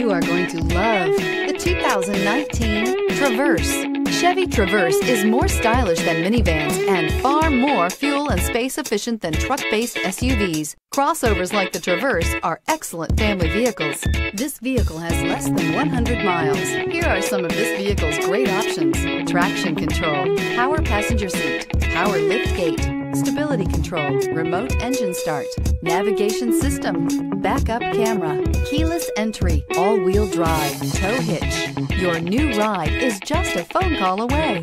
You are going to love the 2019 Traverse. Chevy Traverse is more stylish than minivans and far more fuel and space efficient than truck-based SUVs. Crossovers like the Traverse are excellent family vehicles. This vehicle has less than 100 miles. Here are some of this vehicle's great options: traction control, power passenger seat, power lift gate, stability control, remote engine start, navigation system, backup camera, keyless entry, all-wheel drive, tow hitch. Your new ride is just a phone call away.